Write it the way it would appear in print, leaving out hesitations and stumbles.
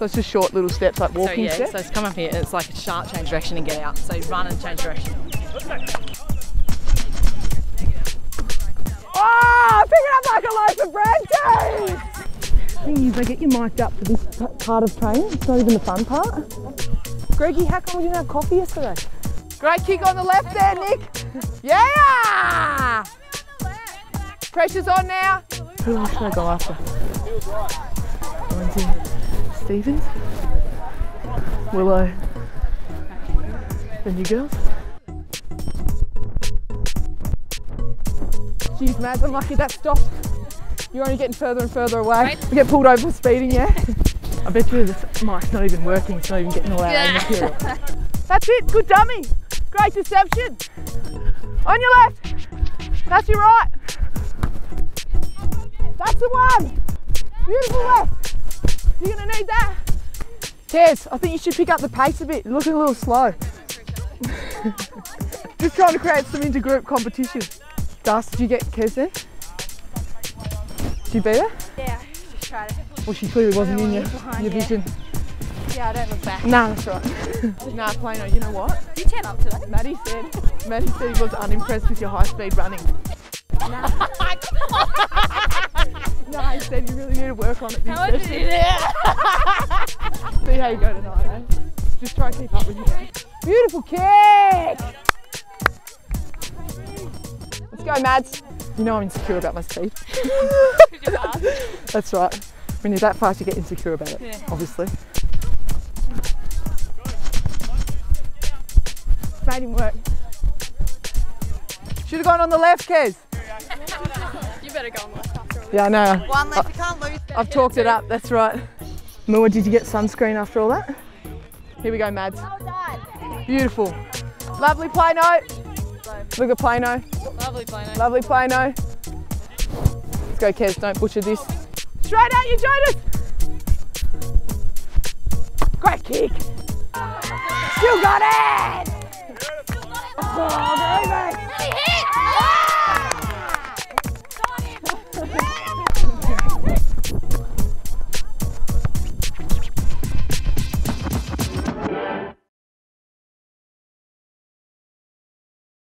So it's just short little steps, like walking steps? So it's come up here and it's like a sharp change direction and get out. So you run and change direction. Oh, pick it up like a loaf of bread, Dave! The thing is, I get you mic'd up for this part of training. It's not even the fun part. Greggy, how come we didn't have coffee yesterday? Great kick on the left there, Nick. Yeah! Pressure's on now. Who else should I go after? Stevens, Willow, and you girls. Jeez, Mads, I'm lucky that stopped. You're only getting further and further away. Right. You get pulled over for speeding, yeah? I bet you this mic's not even working. It's not even getting all our material. That's it, good dummy. Great deception. On your left. That's your right. That's the one. Beautiful left. You're going to need that. Tez, I think you should pick up the pace a bit. You're looking a little slow. Just trying to create some intergroup competition. Gus, did you get Kez then? Did you beat her? Yeah, just tried it. Well, she clearly wasn't in your vision. Yeah, I don't look back. Nah, that's right. Nah, Plano, you know what? You turn up today. Maddie said he was unimpressed with your high-speed running. Nah. Nah, he said you really need to work on it this session. See how you go tonight, man. Just try and keep up with you. Beautiful kick! Let's go, Mads. You know I'm insecure about my speed. That's right. When you're that fast, you get insecure about it, obviously. Made him work. Should have gone on the left, Kez. You better go on the left after all. Yeah, I know. One left, you can't lose. I've talked it up, that's right. Mua, did you get sunscreen after all that? Here we go, Mads. Well done. Beautiful. Lovely Plano. Look at Plano. Lovely Plano. Lovely Plano. Let's go, Kez, don't butcher this. Straight out you, Jonas. Great kick. Still got it. Oh,